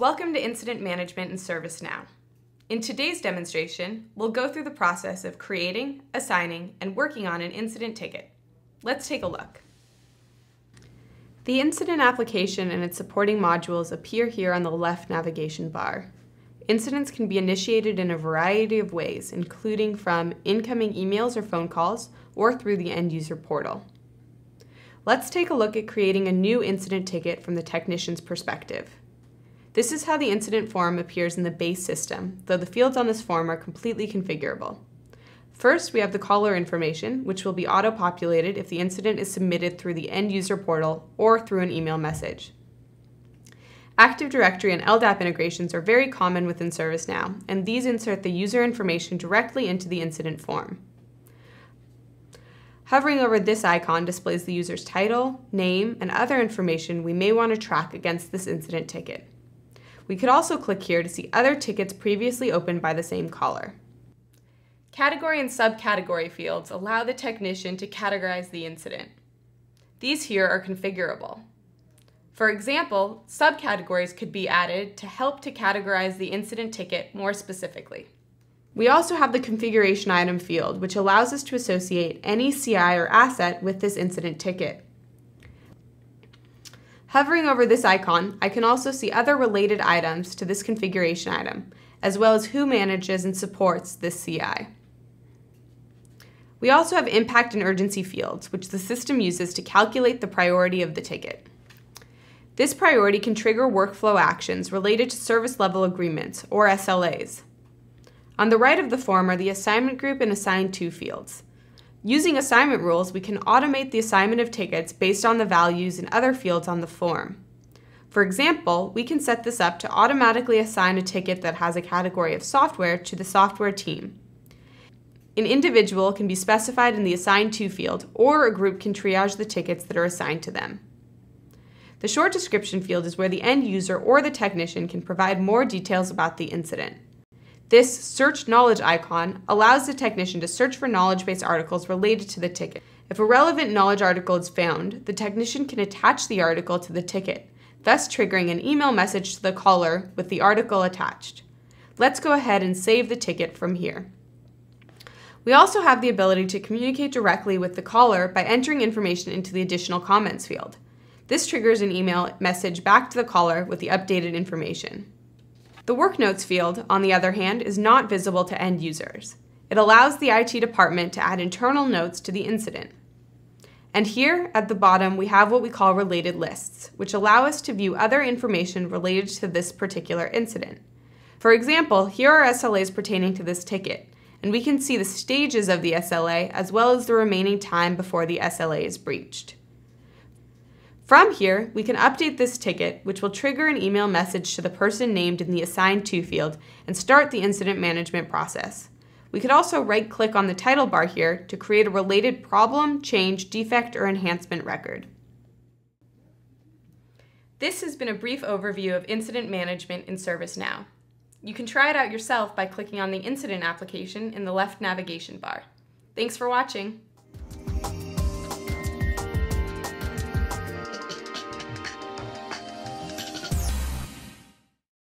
Welcome to Incident Management in ServiceNow. In today's demonstration, we'll go through the process of creating, assigning, and working on an incident ticket. Let's take a look. The incident application and its supporting modules appear here on the left navigation bar. Incidents can be initiated in a variety of ways, including from incoming emails or phone calls, or through the end-user portal. Let's take a look at creating a new incident ticket from the technician's perspective. This is how the incident form appears in the base system, though the fields on this form are completely configurable. First, we have the caller information, which will be auto-populated if the incident is submitted through the end-user portal or through an email message. Active Directory and LDAP integrations are very common within ServiceNow, and these insert the user information directly into the incident form. Hovering over this icon displays the user's title, name, and other information we may want to track against this incident ticket. We could also click here to see other tickets previously opened by the same caller. Category and subcategory fields allow the technician to categorize the incident. These here are configurable. For example, subcategories could be added to help to categorize the incident ticket more specifically. We also have the configuration item field, which allows us to associate any CI or asset with this incident ticket. Hovering over this icon, I can also see other related items to this configuration item, as well as who manages and supports this CI. We also have impact and urgency fields, which the system uses to calculate the priority of the ticket. This priority can trigger workflow actions related to service level agreements, or SLAs. On the right of the form are the assignment group and assigned to fields. Using assignment rules, we can automate the assignment of tickets based on the values and other fields on the form. For example, we can set this up to automatically assign a ticket that has a category of software to the software team. An individual can be specified in the assigned to field, or a group can triage the tickets that are assigned to them. The short description field is where the end user or the technician can provide more details about the incident. This search knowledge icon allows the technician to search for knowledge-based articles related to the ticket. If a relevant knowledge article is found, the technician can attach the article to the ticket, thus triggering an email message to the caller with the article attached. Let's go ahead and save the ticket from here. We also have the ability to communicate directly with the caller by entering information into the additional comments field. This triggers an email message back to the caller with the updated information. The Work Notes field, on the other hand, is not visible to end users. It allows the IT department to add internal notes to the incident. And here, at the bottom, we have what we call related lists, which allow us to view other information related to this particular incident. For example, here are SLAs pertaining to this ticket, and we can see the stages of the SLA as well as the remaining time before the SLA is breached. From here, we can update this ticket, which will trigger an email message to the person named in the Assigned To field and start the incident management process. We could also right-click on the title bar here to create a related problem, change, defect, or enhancement record. This has been a brief overview of incident management in ServiceNow. You can try it out yourself by clicking on the incident application in the left navigation bar. Thanks for watching.